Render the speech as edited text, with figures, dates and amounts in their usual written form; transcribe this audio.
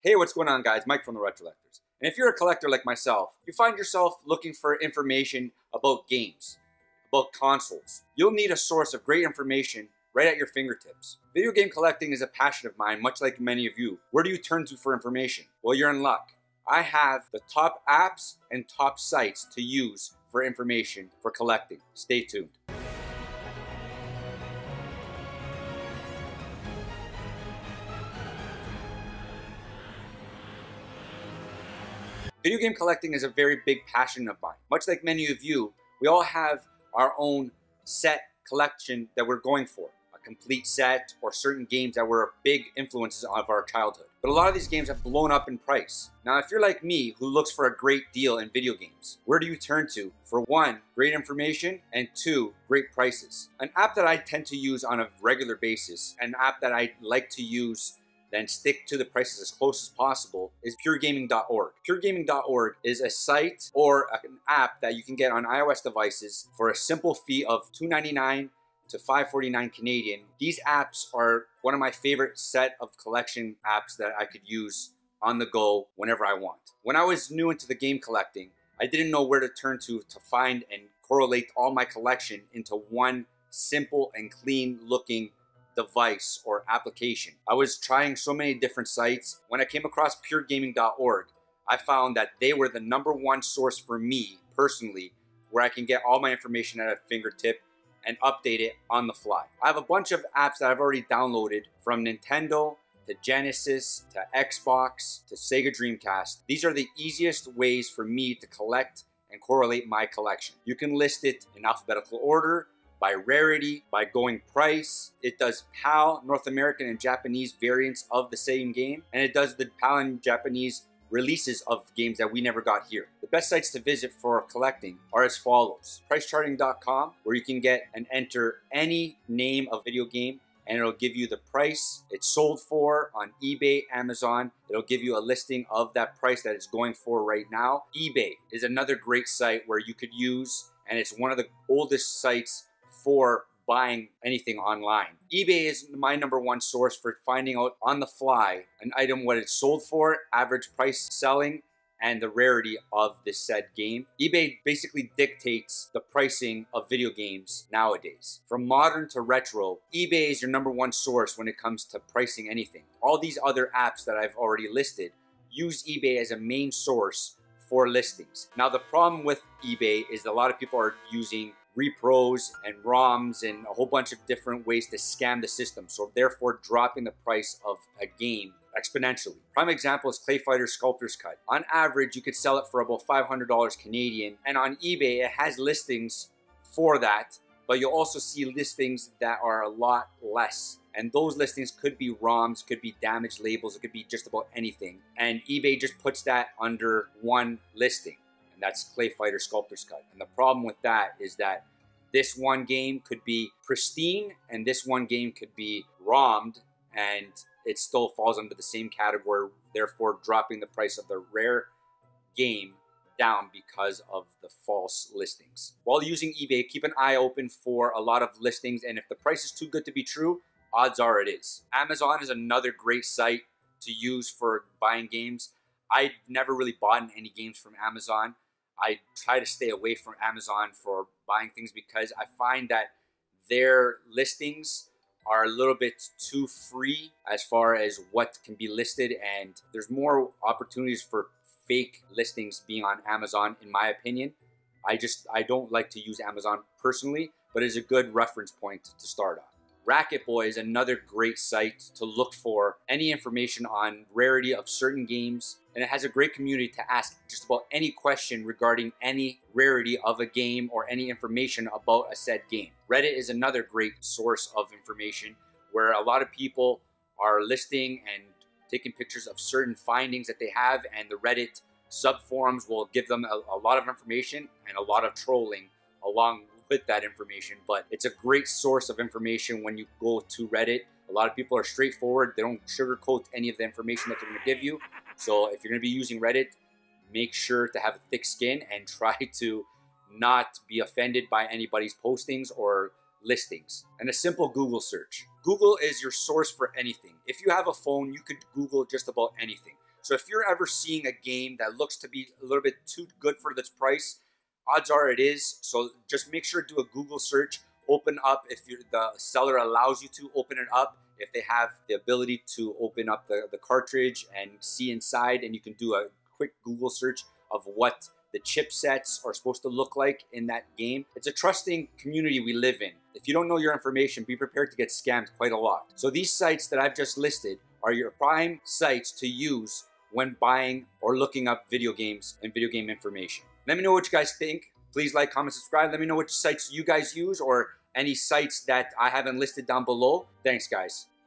Hey, what's going on, guys? Mike from The Retrollectors. And if you're a collector like myself, you find yourself looking for information about games, about consoles. You'll need a source of great information right at your fingertips. Video game collecting is a passion of mine, much like many of you. Where do you turn to for information? Well, you're in luck. I have the top apps and top sites to use for information for collecting. Stay tuned. Video game collecting is a very big passion of mine. Much like many of you, we all have our own set collection that we're going for. A complete set or certain games that were big influences of our childhood. But a lot of these games have blown up in price. Now, if you're like me who looks for a great deal in video games, where do you turn to for one, great information, and two, great prices? An app that I tend to use on a regular basis, an app that I like to use then stick to the prices as close as possible, is PureGaming.org. PureGaming.org is a site or an app that you can get on iOS devices for a simple fee of $2.99 to $5.49 Canadian. These apps are one of my favorite set of collection apps that I could use on the go whenever I want. When I was new into the game collecting, I didn't know where to turn to find and correlate all my collection into one simple and clean looking device or application. I was trying so many different sites. When I came across PureGaming.org, I found that they were the #1 source for me personally, where I can get all my information at a fingertip and update it on the fly. I have a bunch of apps that I've already downloaded, from Nintendo to Genesis to Xbox to Sega Dreamcast. These are the easiest ways for me to collect and correlate my collection. You can list it in alphabetical order, by rarity, by going price. It does PAL, North American and Japanese variants of the same game, and it does the PAL and Japanese releases of games that we never got here. The best sites to visit for collecting are as follows. PriceCharting.com, where you can get and enter any name of video game, and it'll give you the price it's sold for on eBay, Amazon. It'll give you a listing of that price that it's going for right now. eBay is another great site where you could use, and it's one of the oldest sites for buying anything online. eBay is my #1 source for finding out on the fly an item, what it's sold for, average price selling, and the rarity of this said game. eBay basically dictates the pricing of video games nowadays. From modern to retro, eBay is your #1 source when it comes to pricing anything. All these other apps that I've already listed use eBay as a main source for listings. Now, the problem with eBay is that a lot of people are using repros and ROMs and a whole bunch of different ways to scam the system, so therefore dropping the price of a game exponentially. Prime example is Clay Fighter Sculptor's Cut. On average, you could sell it for about $500 Canadian, and on eBay, it has listings for that, but you'll also see listings that are a lot less. And those listings could be ROMs, could be damaged labels, it could be just about anything. And eBay just puts that under one listing. And that's Clay Fighter Sculptor's Cut. And the problem with that is that this one game could be pristine and this one game could be ROMmed, and it still falls under the same category, therefore dropping the price of the rare game down because of the false listings. While using eBay, keep an eye open for a lot of listings, and if the price is too good to be true, odds are it is. Amazon is another great site to use for buying games. I've never really bought any games from Amazon. I try to stay away from Amazon for buying things because I find that their listings are a little bit too free as far as what can be listed, and there's more opportunities for fake listings being on Amazon, in my opinion. I don't like to use Amazon personally, but it's a good reference point to start on. Racketboy is another great site to look for any information on rarity of certain games, and it has a great community to ask just about any question regarding any rarity of a game or any information about a said game. Reddit is another great source of information where a lot of people are listing and taking pictures of certain findings that they have, and the Reddit subforums will give them a lot of information and a lot of trolling along with that information, but it's a great source of information when you go to Reddit. A lot of people are straightforward. They don't sugarcoat any of the information that they're going to give you. So if you're going to be using Reddit, make sure to have a thick skin and try to not be offended by anybody's postings or listings. And a simple Google search. Google is your source for anything. If you have a phone, you could Google just about anything. So if you're ever seeing a game that looks to be a little bit too good for this price, odds are it is. So just make sure to do a Google search, open up, if the seller allows you to open it up, if they have the ability to open up the cartridge and see inside, and you can do a quick Google search of what the chipsets are supposed to look like in that game. It's a trusting community we live in. If you don't know your information, be prepared to get scammed quite a lot. So these sites that I've just listed are your prime sites to use when buying or looking up video games and video game information. Let me know what you guys think. Please like, comment, subscribe. Let me know which sites you guys use or any sites that I haven't listed down below. Thanks, guys.